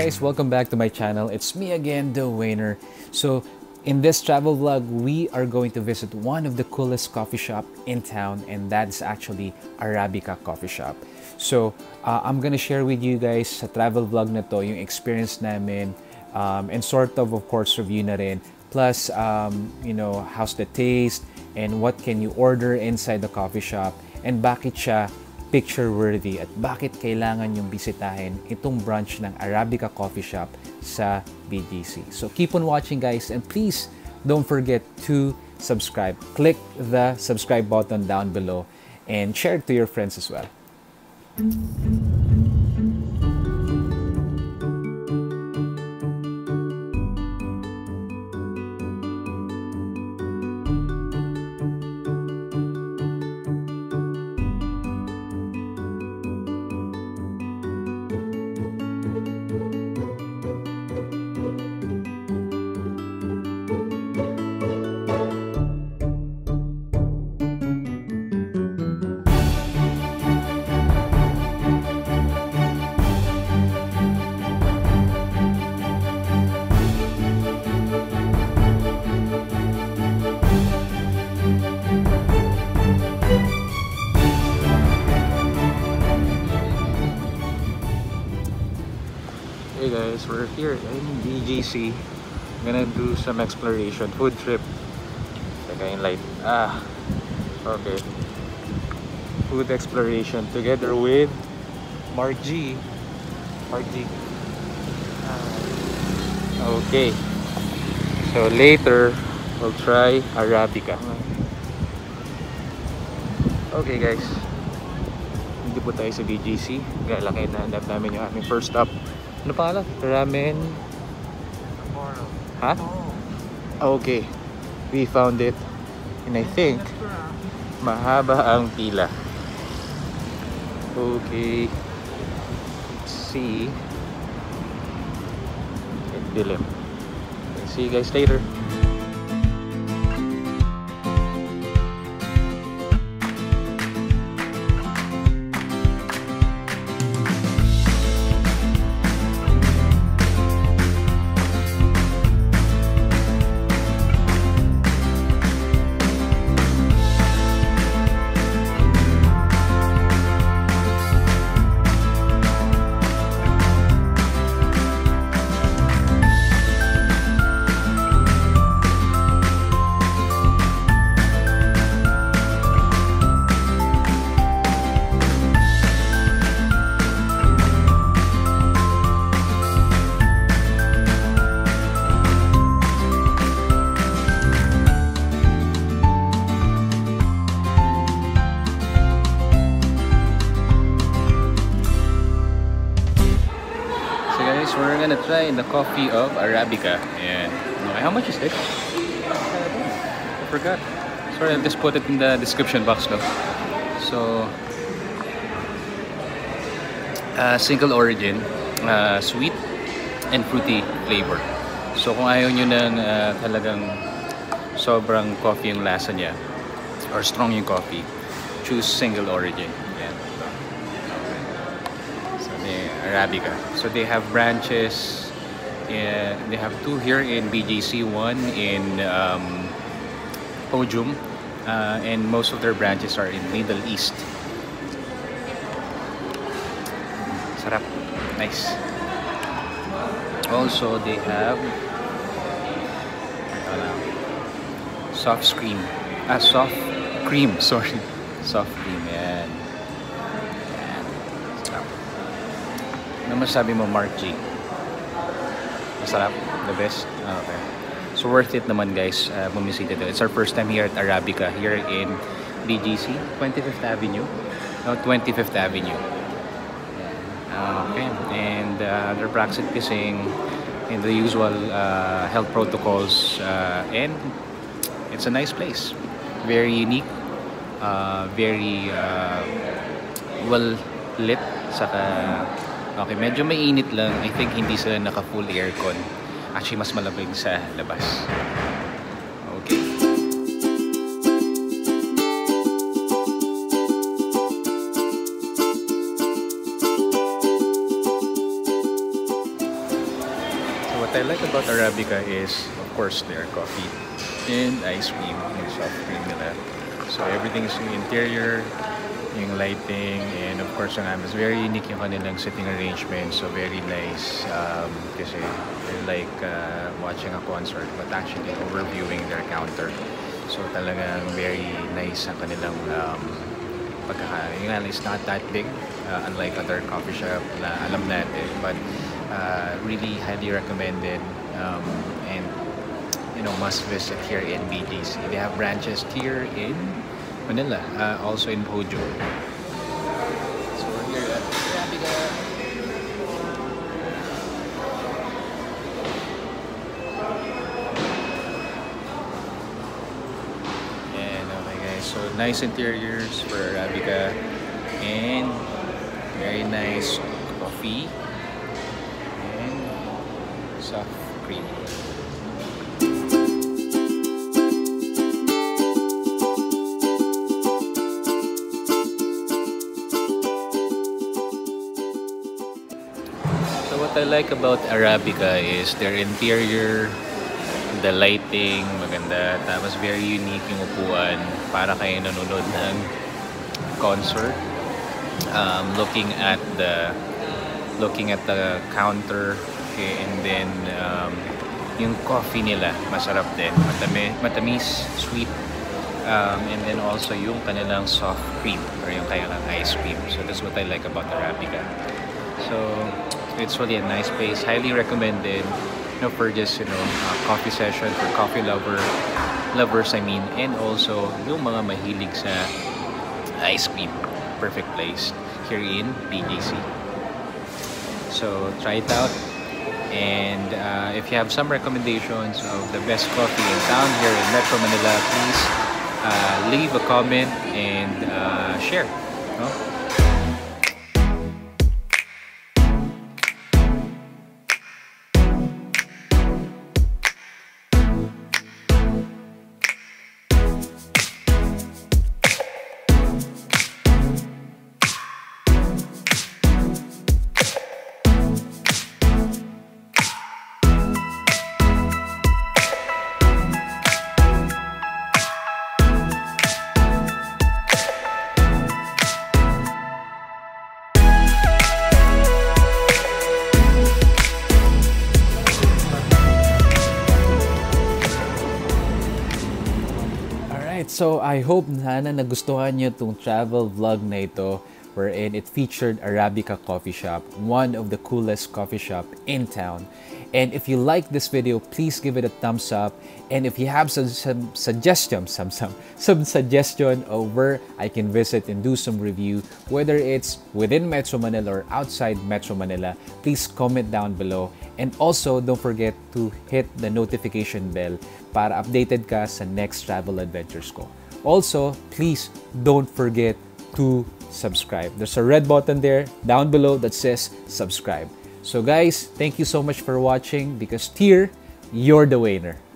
guys, welcome back to my channel. It's me again, The Wayner. So in this travel vlog, we are going to visit one of the coolest coffee shop in town, and that's actually Arabica Coffee Shop. So I'm gonna share with you guys sa travel vlog na to yung experience namin, and of course review na rin. Plus, you know, how's the taste and what can you order inside the coffee shop, and bakit siya picture-worthy at bakit kailangan yung bisitahin itong branch ng Arabica Coffee Shop sa BGC. So keep on watching, guys, and please don't forget to subscribe. Click the subscribe button down below and share it to your friends as well. Guys, we're here in BGC. I'm gonna do some exploration, food trip. Saka yung light. Okay. Food exploration together with Mark G. Okay. So later, we'll try Arabica. Okay, guys. Dito po tayo sa BGC. Galakay na hanap namin yung aming first stop. Ano pangalan? Ramen? Huh? Okay. We found it. And I think mahaba ang pila. Okay. Let's see. It's dilim. See you guys later. We're gonna try the coffee of Arabica. And how much is this? I forgot. Sorry, I'll just put it in the description box though. So, single origin, sweet and fruity flavor. So kung ayaw nyo ng talagang sobrang coffee yung lasa niya, or strong yung coffee, choose single origin. Arabica. So they have branches. They have two here in BGC, one in Pojum, and most of their branches are in Middle East. Sarap, nice. Also, they have soft cream. And ano masabi mo, Mark G? Masarap? The best? Okay. So worth it naman, guys, bumisita dito. It's our first time here at Arabica, here in BGC, 25th Avenue. No, 25th Avenue. Okay. And they're practicing in the usual health protocols, and it's a nice place. Very unique, very well lit, saka okay, medyo mainit lang. I think hindi sila naka-full aircon. Actually, mas malamig sa labas. Okay. I like about Arabica is, of course, their coffee and ice cream and soft cream nila. So everything's in the interior, yung lighting, and of course, it's very unique yung kanilang sitting arrangement. So very nice, kasi like watching a concert, but actually overviewing their counter. So talagang very nice ang kanilang pagkakain. It's not that big, unlike other coffee shop na alam natin, but really highly recommended, and you know, must visit here in BGC. They have branches here in Manila, also in Pojum. So we're here at Arabica. And okay guys, so nice interiors for Arabica and very nice coffee and soft cream. What I like about Arabica is their interior, the lighting, maganda, tapos very unique yung upuan para kayo nanonood ng concert. Looking at the counter, okay, and then yung coffee nila masarap din, matamis, sweet, and then also yung kanilang soft cream or yung kanilang ice cream. So that's what I like about Arabica. So it's really a nice place, highly recommended, you know, for just, you know, coffee session for coffee lovers, I mean, and also yung mga mahilig sa ice cream. Perfect place here in BGC. So try it out, and if you have some recommendations of the best coffee in town here in Metro Manila, please leave a comment and share, you know? So I hope sana nagustuhan nyo itong travel vlog na ito, wherein it featured Arabica Coffee Shop, one of the coolest coffee shop in town. And if you like this video, please give it a thumbs up. And if you have some suggestion of where I can visit and do some review, whether it's within Metro Manila or outside Metro Manila, please comment down below. And also, don't forget to hit the notification bell para updated ka sa next travel adventures ko. Also, please don't forget to subscribe. There's a red button there down below that says subscribe. So guys, thank you so much for watching, because here, you're the Wayner.